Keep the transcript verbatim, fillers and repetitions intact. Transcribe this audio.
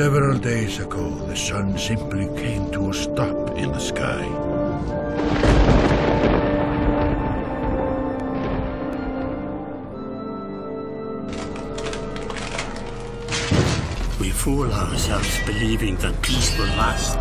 Several days ago, the sun simply came to a stop in the sky. We fool ourselves believing that peace will last.